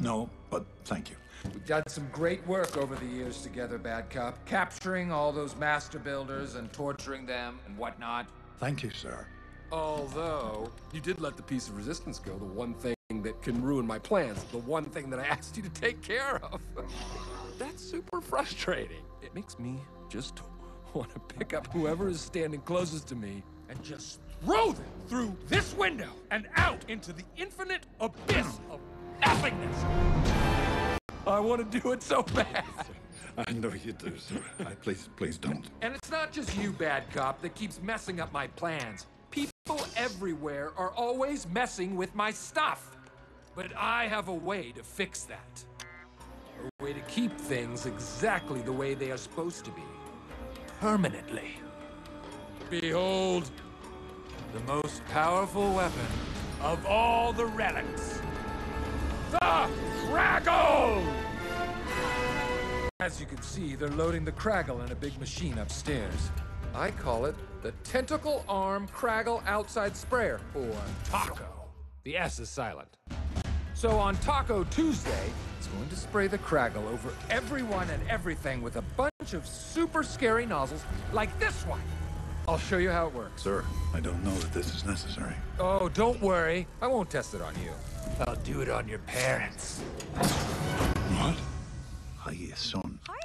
No, but thank you. We've done some great work over the years together, Bad Cop. Capturing all those master builders and torturing them and whatnot. Thank you, sir. Although, you did let the piece of resistance go, the one thing that can ruin my plans, the one thing that I asked you to take care of. That's super frustrating. It makes me just want to pick up whoever is standing closest to me and just throw them through this window and out into the infinite abyss of nothingness. I want to do it so bad. I know you do, sir. Please don't. And it's not just you, Bad Cop, that keeps messing up my plans. People everywhere are always messing with my stuff. But I have a way to fix that. A way to keep things exactly the way they are supposed to be. Permanently. Behold, the most powerful weapon of all the relics. The Craggle! As you can see, they're loading the Craggle in a big machine upstairs. I call it the Tentacle Arm Craggle Outside Sprayer, or TACO. The S is silent. So on Taco Tuesday, it's going to spray the Craggle over everyone and everything with a bunch of super scary nozzles like this one. I'll show you how it works. Sir, I don't know that this is necessary. Oh, don't worry. I won't test it on you. I'll do it on your parents. What? Hiya, son. Hi.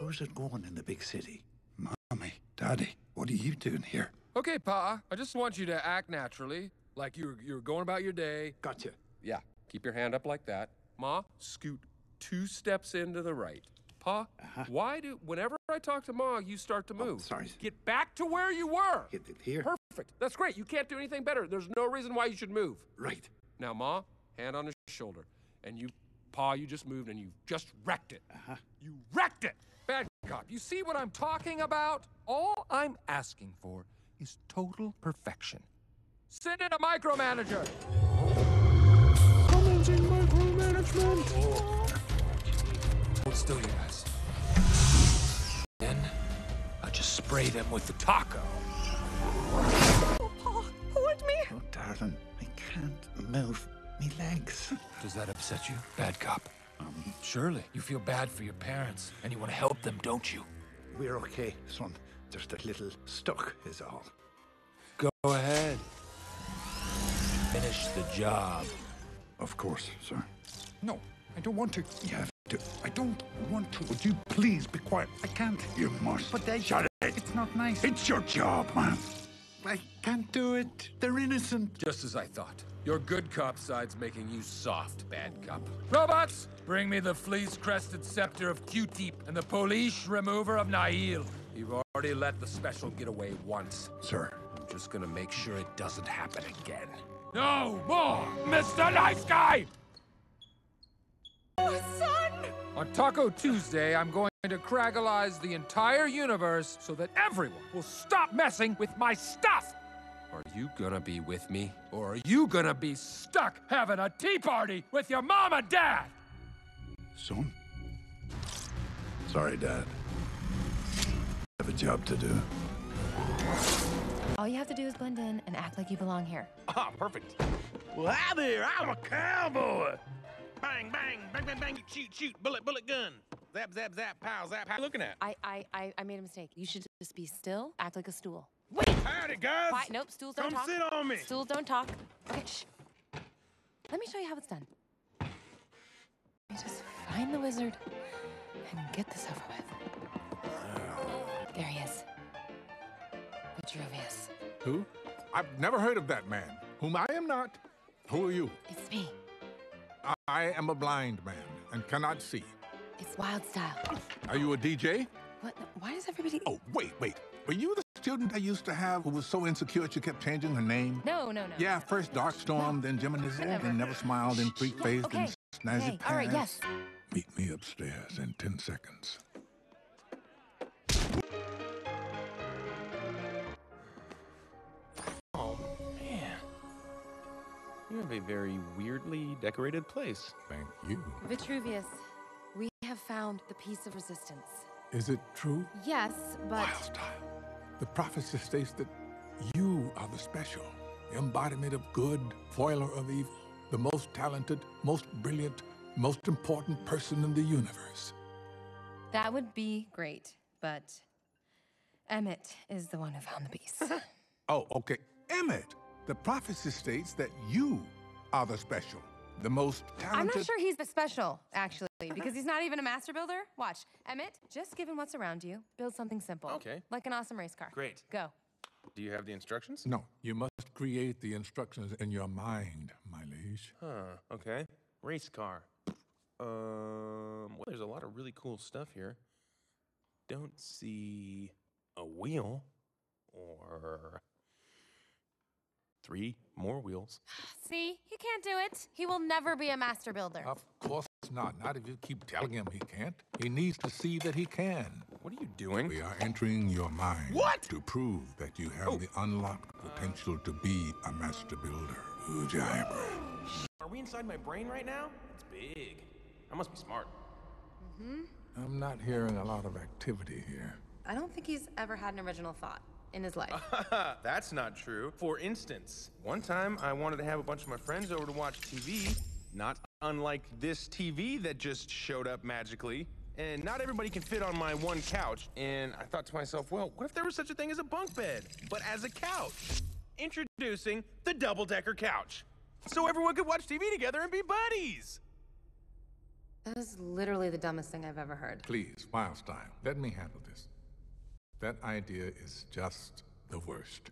How's it going in the big city? Mommy, Daddy, what are you doing here? Okay, Pa. I just want you to act naturally, like you're going about your day. Gotcha. Yeah. Keep your hand up like that. Ma, scoot 2 steps into the right. Pa, why do, whenever I talk to Ma, you start to move? Oh, sorry. Get back to where you were. Get it here. Perfect. That's great. You can't do anything better. There's no reason why you should move. Right. Now, Ma, hand on his shoulder. And you, Pa, you just moved and you just wrecked it. You wrecked it. Bad Cop, you see what I'm talking about? All I'm asking for is total perfection. Send in a micromanager. Hold still, you guys. Then I just spray them with the taco. Oh, Pa, hold me. Oh, darling, I can't move me legs. Does that upset you, Bad Cop? Surely. You feel bad for your parents, and you want to help them, don't you? We're okay, son. Just a little stuck is all. Go ahead. Finish the job. Of course, sir. No, I don't want to. You have to. I don't want to. Would you please be quiet? I can't. You must. But they... Shut it! It's not nice. It's your job, man. I can't do it. They're innocent. Just as I thought. Your good cop side's making you soft, Bad Cop. Robots! Bring me the fleece-crested scepter of Q-Tip and the police remover of Nail. You've already let the special get away once. Sir. I'm just gonna make sure it doesn't happen again. No more, Mr. Nice Guy! My son! On Taco Tuesday, I'm going to craggleize the entire universe so that everyone will stop messing with my stuff! Are you gonna be with me? Or are you gonna be stuck having a tea party with your mom and dad? Son? Sorry, Dad. I have a job to do. All you have to do is blend in and act like you belong here. Ah, perfect. Well, hi there, I'm a cowboy. Bang, bang, bang, bang, bang, shoot, shoot, bullet, bullet gun. Zap, zap, zap, pow, zap, pow. What are you looking at? I made a mistake. You should just be still, act like a stool. Wait! Howdy, guys! Quiet. Nope, stools don't talk. Come sit on me! Stools don't talk. Okay, shh. Let me show you how it's done. Let me just find the wizard and get this over with. There he is. Vitruvius. Who? I've never heard of that man. Whom I am not. Who are you? It's me. I am a blind man and cannot see. It's Wildstyle. Are you a DJ? What? Why does everybody... Oh, wait. Were you the student I used to have who was so insecure she kept changing her name? No. Yeah, first Dark Storm, then Gemini's, then Never Smiled, then Freak-Faced, then Snazzy Pants. All right, yes. Meet me upstairs in 10 seconds. You have a very weirdly decorated place. Thank you. Vitruvius, we have found the piece of resistance. Is it true? Yes, but... Wildstyle. The prophecy states that you are the special, the embodiment of good, foiler of evil, the most talented, most brilliant, most important person in the universe. That would be great, but Emmett is the one who found the piece. Oh, okay. Emmett, the prophecy states that you are the special, the most talented... I'm not sure he's the special, actually, because he's not even a master builder. Watch. Emmett, just given what's around you, build something simple. Okay. Like an awesome race car. Great. Go. Do you have the instructions? No. You must create the instructions in your mind, my liege. Huh. Okay. Race car. Well, there's a lot of really cool stuff here. Don't see a wheel or three more wheels. See? He can't do it. He will never be a master builder. Of course not. Not if you keep telling him he can't. He needs to see that he can. What are you doing? We are entering your mind. What? To prove that you have the unlocked potential to be a master builder. Are we inside my brain right now? It's big. I must be smart. Mm-hmm. I'm not hearing a lot of activity here. I don't think he's ever had an original thought in his life. That's not true. For instance, one time I wanted to have a bunch of my friends over to watch TV, not unlike this TV that just showed up magically. And not everybody can fit on my one couch. And I thought to myself, well, what if there was such a thing as a bunk bed, but as a couch? Introducing the double-decker couch. So everyone could watch TV together and be buddies. That is literally the dumbest thing I've ever heard. Please, Wildstyle, let me handle this. That idea is just the worst.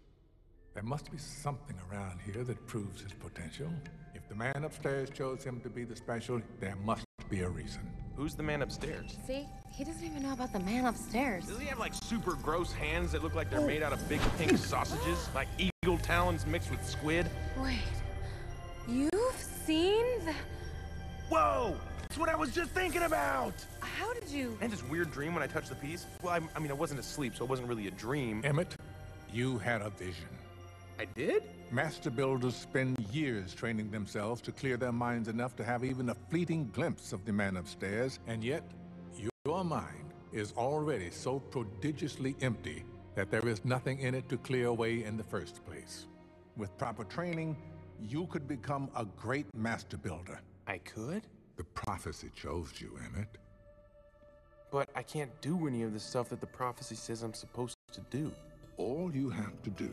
There must be something around here that proves his potential. If the man upstairs chose him to be the special, there must be a reason. Who's the man upstairs? See? He doesn't even know about the man upstairs. Does he have, like, super gross hands that look like they're made out of big pink sausages? Like eagle talons mixed with squid? Wait. You've seen the... Whoa! That's what I was just thinking about! How did you... I had this weird dream when I touched the piece. Well, I mean, I wasn't asleep, so it wasn't really a dream. Emmett, you had a vision. I did? Master builders spend years training themselves to clear their minds enough to have even a fleeting glimpse of the man upstairs, and yet your mind is already so prodigiously empty that there is nothing in it to clear away in the first place. With proper training, you could become a great master builder. I could? The prophecy chose you, Emmett. But I can't do any of the stuff that the prophecy says I'm supposed to do. All you have to do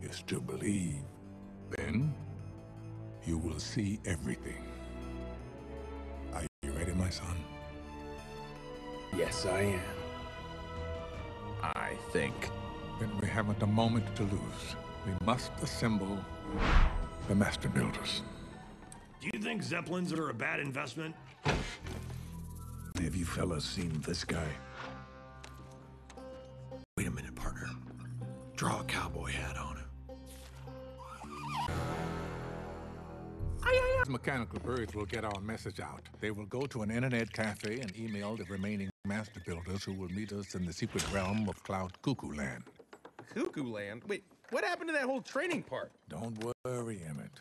is to believe. Then, you will see everything. Are you ready, my son? Yes, I am. I think. Then we haven't a moment to lose. We must assemble the master builders. Do you think Zeppelins are a bad investment? Have you fellas seen this guy? Wait a minute, partner. Draw a cowboy hat on him. These mechanical birds will get our message out. They will go to an internet cafe and email the remaining master builders who will meet us in the secret realm of Cloud Cuckoo Land. Cuckoo Land? Wait. What happened to that whole training part? Don't worry, Emmett.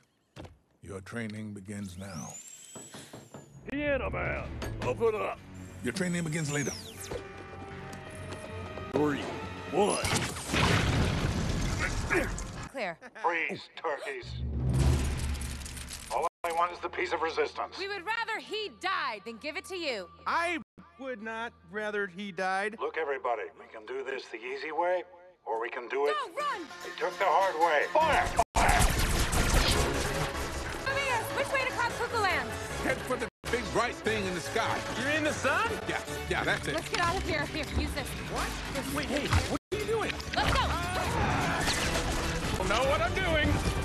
Your training begins now. Piano man, open up. Your training begins later. 3, 1. Clear. Freeze, turkeys. All I want is the piece of resistance. We would rather he died than give it to you. I would not rather he died. Look, everybody, we can do this the easy way. Or we can do it. No, run! They took the hard way. Fire! Fire! Vitruvius, which way to Cloud Cuckoo Land? Head for the big bright thing in the sky. You're in the sun? Yeah, that's it. Let's get out of here. Here, use this. What? Wait, hey, what are you doing? Let's go! I don't know what I'm doing.